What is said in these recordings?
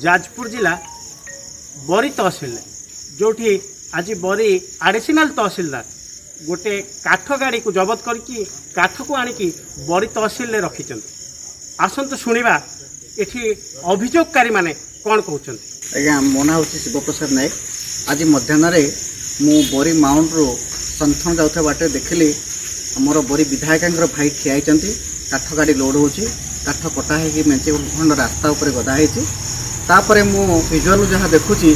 जाजपुर जिला बरी तहसिल जो आज बरी आडिशनाल तहसिलदार गोटे काठ गाड़ी को जबत करके काठ को आणिकी बरी तहसिल रखी। आसतु शुणा ये अभियोगकारी मैंने कौन कहते हैं। आज्ञा मो ना हूँ शिव प्रसाद नायक। आज मध्याह्न मु बरी माउंट रु संथन जाऊा बाटे देखिली मोर बरी विधायक भाई ठिया काठ गाड़ी लोड होठ कटा हो मेचे खंड रास्ता उपर गदाई तापर मु विजुआल जहाँ देखुची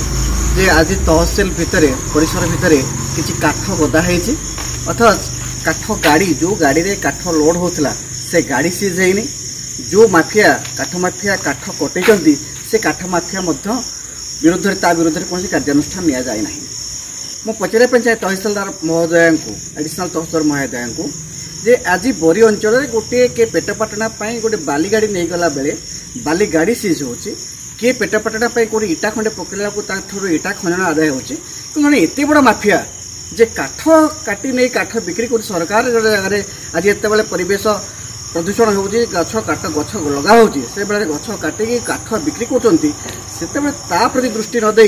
जे आज तहसिल भितर परिसर भितर किसी काठ गदा होती अर्थात काठ गाड़ी जो गाड़ी रे काठ लोड होता से गाड़ी सीज होनी जो माफिया काठ कटे से काठ माफिया विरुद्ध ता विरुद्ध कौन कार्यानुष्ठान नि जाए ना। मु पचारे पंचायत तहसीलदार महोदय को एडिशनल तहसीलदार महोदय को जे आज बरी अंचल गोटे के पेटपाटना गोटे बाली गाड़ी नहीं गला बेले बाली गाड़ी सीज हो किए पेटपाटना गोटे इटा खंडे पकड़ा इटा खंजन आदाय होने एत बड़ा माफिया जे काठ काटी नहीं काठ बिक्री कर सरकार जगह आज एत बड़े परिवेश प्रदूषण हो गछ लगा से बेले गछ काटिकी काठ बिक्री करते ता प्रति दृष्टि नदे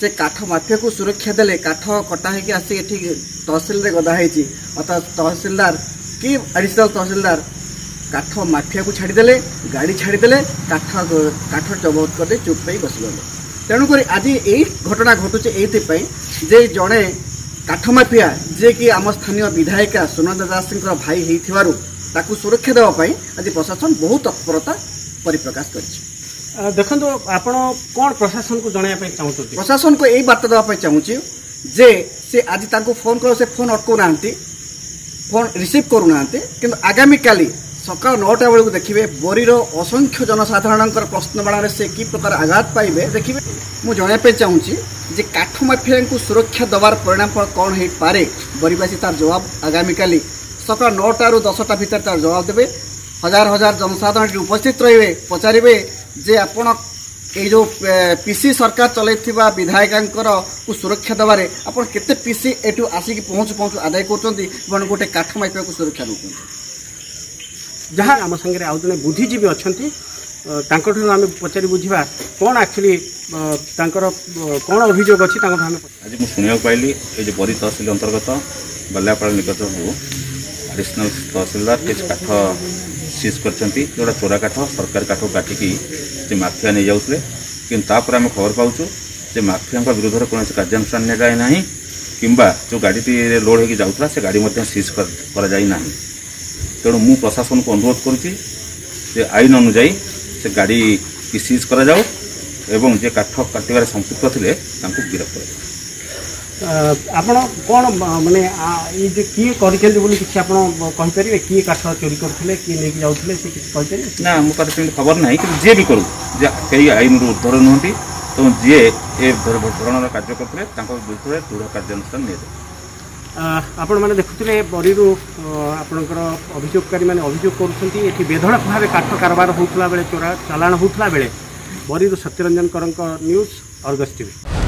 से काठ माफिया को सुरक्षा देले काठ कटा होगी आसिक तहसील गदा होती अर्थात तहसीलदार कि एडिशनल तहसीलदार काठ माफिया को छाड़देले गाड़ी छाड़देले काठ जबत करदे चुप पाई बसले। तेणुक आज यही घटना घटुचे ये जड़े काठ माफिया जे कि आम स्थानीय विधायिका सुनंदा दास भाई होइथिबारु ताकू सुरक्षा देवाई आज प्रशासन बहुत तत्परता परिप्रकाश कर। देखो आप कौन प्रशासन को जनवाई चाहते प्रशासन को यही बार्ता देवाई चाहूँगी जे से आज तक फोन करो से फोन अटकूना फोन रिसीव करूना कि आगामी काली सका 9टा बेलू देखिए बोरीर असंख्य जनसाधारण प्रश्नमाला से कि प्रकार आघात पाइबे देखिए। मुझे जनवाई चाहूँगी जे काठ माफिया को सुरक्षा देवार परिणाम कौन हो पारे बोरीवासी तार जवाब आगामी काली सका 9टा रू 10टा भितर तार जवाब देवे। हजार हजार जनसाधारण उपस्थित रहिबे पचारे जे आपण ए जो पीसी सरकार चलैथिबा विधायकंकर को सुरक्षा देवारे आपण केते पीसी एटू आसिक पहुँच आदाय करछन्ती बन गोटे काठ माफिया को सुरक्षा दउछन्ती जहाँ आम संगे आउ जने बुद्धिजीवी अछन्ती तांकठो आमे पचारि बुझिबा कोन एक्चुअली तांकर कोन अभियोग अछि तांकर आमे आज मु सुनियो पाइली ए जे बरी तहसील अंतर्गत बल्यापाल निकट हो एडिशनल तहसीलदार किसी काठ सीज कर चोरा काठ सरकारी काठ काटिकी माफिया नहीं जाऊे कि आम खबर पाऊँ जे माफिया विरोध कौन कार्यानुष्ठान नि जाए ना किंबा जो गाड़ीटी लोड होगी जाऊला से गाड़ी सीज करना। तेणु मु प्रशासन को अनुरोध करुच्चे आईन अनुजाई से गाड़ी की सीज कराऊ एवं जे काठ काटवे संपृक्त थे गिरफ्त कर। आपण कौन माने ये किए करेंगे किए काठ चोरी करते किए लेकिन जाऊे से किसी ना मोदी खबर ना कि जी भी करूँ कई आईन रु उद्धर नुहति तो जी ए धरण कार्य करते विरुद्ध दृढ़ कार्यानुष्ठान आपण मैंने देखुते बरी आपणकर अभियोगकारी मैंने अभियोग कर बेधड़क भाव काठ कारबार होता बेले चोरा चालाण होता बेले बरी सत्यरंजन करंक न्यूज अर्गस टीवी।